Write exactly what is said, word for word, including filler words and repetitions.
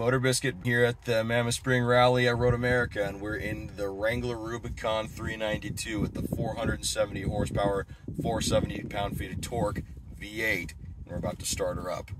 MotorBiscuit here at the Mammoth Spring Rally at Road America, and we're in the Wrangler Rubicon three ninety-two with the four hundred seventy horsepower, four hundred seventy pound-feet of torque V eight, and we're about to start her up.